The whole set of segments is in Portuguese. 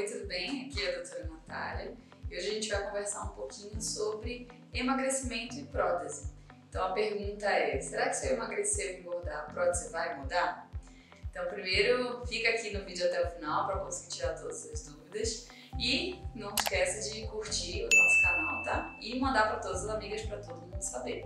Oi, tudo bem? Aqui é a doutora Natália e hoje a gente vai conversar um pouquinho sobre emagrecimento e prótese. Então a pergunta é, será que se eu emagrecer ou engordar, a prótese vai mudar? Então primeiro fica aqui no vídeo até o final para conseguir tirar todas as dúvidas e não esquece de curtir o nosso canal, tá? E mandar para todas as amigas para todo mundo saber.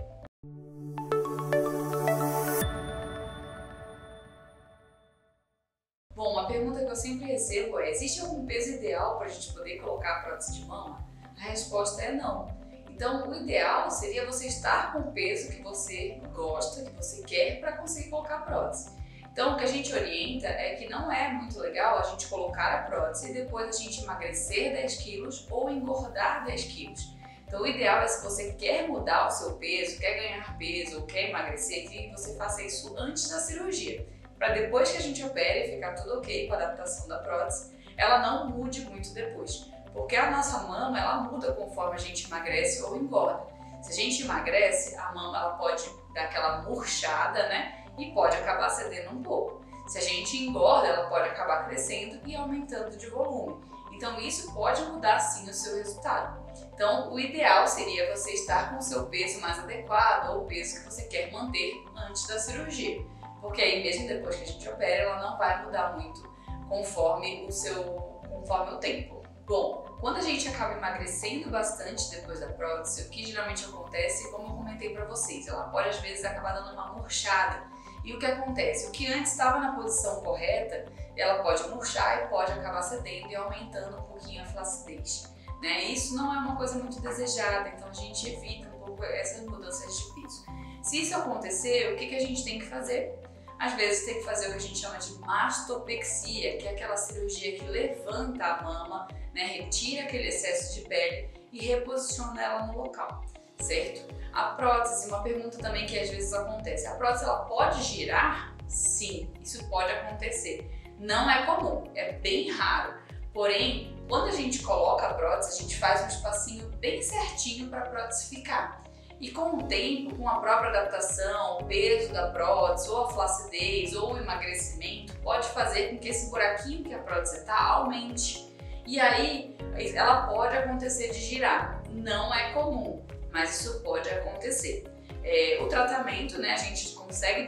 Bom, uma pergunta que eu sempre recebo é, existe algum peso ideal para a gente poder colocar a prótese de mama? A resposta é não. Então, o ideal seria você estar com o peso que você gosta, que você quer, para conseguir colocar a prótese. Então, o que a gente orienta é que não é muito legal a gente colocar a prótese e depois a gente emagrecer 10 quilos ou engordar 10 quilos. Então, o ideal é, se você quer mudar o seu peso, quer ganhar peso ou quer emagrecer, que você faça isso antes da cirurgia, para depois que a gente opere e ficar tudo ok com a adaptação da prótese, ela não mude muito depois. Porque a nossa mama, ela muda conforme a gente emagrece ou engorda. Se a gente emagrece, a mama ela pode dar aquela murchada, né? E pode acabar cedendo um pouco. Se a gente engorda, ela pode acabar crescendo e aumentando de volume. Então isso pode mudar sim o seu resultado. Então o ideal seria você estar com o seu peso mais adequado ou o peso que você quer manter antes da cirurgia. Porque aí mesmo depois que a gente opera, ela não vai mudar muito conforme o tempo. Bom, quando a gente acaba emagrecendo bastante depois da prótese, o que geralmente acontece, como eu comentei pra vocês, ela pode às vezes acabar dando uma murchada. E o que acontece? O que antes estava na posição correta, ela pode murchar e pode acabar cedendo e aumentando um pouquinho a flacidez, né? Isso não é uma coisa muito desejada, então a gente evita um pouco essas mudanças de peso. Se isso acontecer, o que a gente tem que fazer? Às vezes tem que fazer o que a gente chama de mastopexia, que é aquela cirurgia que levanta a mama, né, retira aquele excesso de pele e reposiciona ela no local, certo? A prótese, uma pergunta também que às vezes acontece, a prótese ela pode girar? Sim, isso pode acontecer. Não é comum, é bem raro. Porém, quando a gente coloca a prótese, a gente faz um espacinho bem certinho para a prótese ficar. E com o tempo, com a própria adaptação, o peso da prótese, ou a flacidez, ou o emagrecimento, pode fazer com que esse buraquinho que a prótese está aumente. E aí, ela pode acontecer de girar. Não é comum, mas isso pode acontecer. O tratamento, né, a gente consegue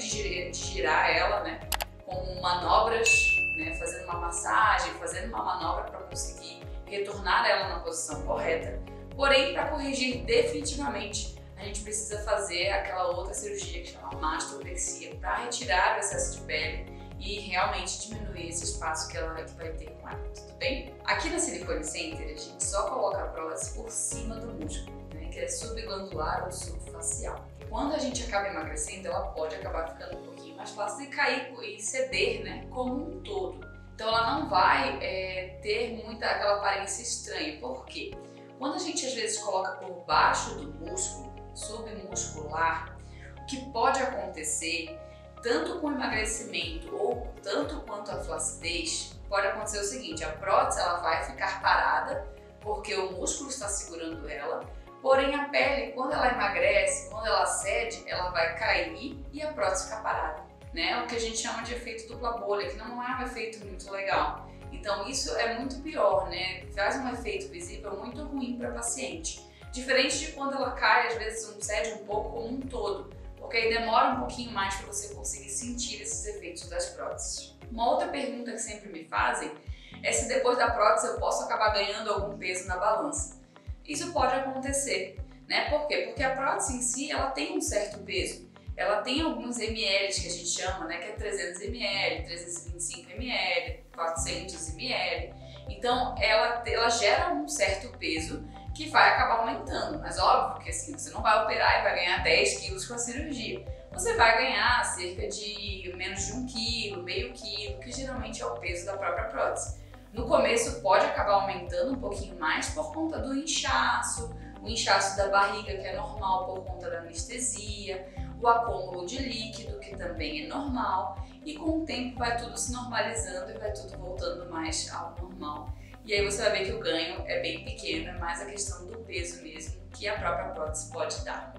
girar ela, né, com manobras, né, fazendo uma massagem, fazendo uma manobra para conseguir retornar ela na posição correta. Porém, para corrigir definitivamente, a gente precisa fazer aquela outra cirurgia que chama mastopexia para retirar o excesso de pele e realmente diminuir esse espaço que ela vai ter com ela, tudo bem? Aqui na Silicone Center a gente só coloca a prótese por cima do músculo, né, que é subglandular ou subfacial. Quando a gente acaba emagrecendo, ela pode acabar ficando um pouquinho mais flácida e cair e ceder, né, como um todo. Então ela não vai ter muita aquela aparência estranha. Por quê? Quando a gente às vezes coloca por baixo do músculo, submuscular, o que pode acontecer, tanto com o emagrecimento ou tanto quanto a flacidez, pode acontecer o seguinte, a prótese ela vai ficar parada porque o músculo está segurando ela, porém a pele, quando ela emagrece, quando ela cede, ela vai cair e a prótese fica parada, né? O que a gente chama de efeito dupla bolha, que não é um efeito muito legal. Então isso é muito pior, né? Faz um efeito visível muito ruim para a paciente. Diferente de quando ela cai, às vezes cede um pouco como um todo, porque aí demora um pouquinho mais para você conseguir sentir esses efeitos das próteses. Uma outra pergunta que sempre me fazem é se depois da prótese eu posso acabar ganhando algum peso na balança. Isso pode acontecer, né? Por quê? Porque a prótese em si, ela tem um certo peso. Ela tem alguns ml que a gente chama, né? Que é 300 ml, 325 ml, 400 ml. Então, ela gera um certo peso que vai acabar aumentando, mas óbvio que assim, você não vai operar e vai ganhar 10 quilos com a cirurgia. Você vai ganhar cerca de menos de 1 quilo, meio quilo, que geralmente é o peso da própria prótese. No começo pode acabar aumentando um pouquinho mais por conta do inchaço, o inchaço da barriga que é normal por conta da anestesia, o acúmulo de líquido que também é normal e com o tempo vai tudo se normalizando e vai tudo voltando mais ao normal. E aí você vai ver que o ganho é bem pequeno, é mais a questão do peso mesmo que a própria prótese pode dar.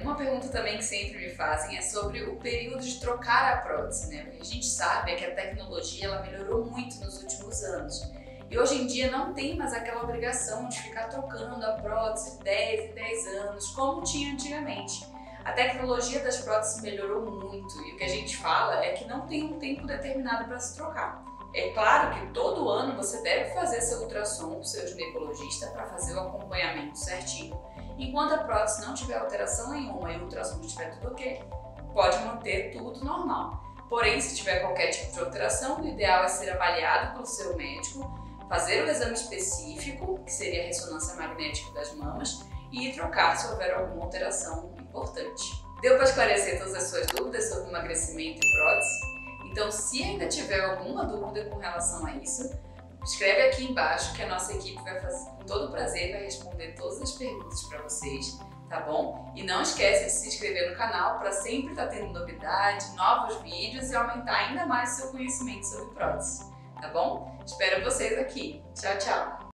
Uma pergunta também que sempre me fazem é sobre o período de trocar a prótese, né? Porque a gente sabe que a tecnologia ela melhorou muito nos últimos anos. E hoje em dia não tem mais aquela obrigação de ficar trocando a prótese 10 em 10 anos, como tinha antigamente. A tecnologia das próteses melhorou muito e o que a gente fala é que não tem um tempo determinado para se trocar. É claro que todo ano você deve fazer seu ultrassom com seu ginecologista para fazer o acompanhamento certinho. Enquanto a prótese não tiver alteração nenhuma e o ultrassom estiver tudo ok, pode manter tudo normal. Porém, se tiver qualquer tipo de alteração, o ideal é ser avaliado pelo seu médico, fazer o exame específico, que seria a ressonância magnética das mamas, e trocar se houver alguma alteração importante. Deu para esclarecer todas as suas dúvidas sobre emagrecimento e prótese? Então, se ainda tiver alguma dúvida com relação a isso, escreve aqui embaixo que a nossa equipe vai fazer, com todo prazer, vai responder todas as perguntas para vocês, tá bom? E não esquece de se inscrever no canal para sempre estar tendo novidades, novos vídeos e aumentar ainda mais o seu conhecimento sobre prótese, tá bom? Espero vocês aqui. Tchau, tchau!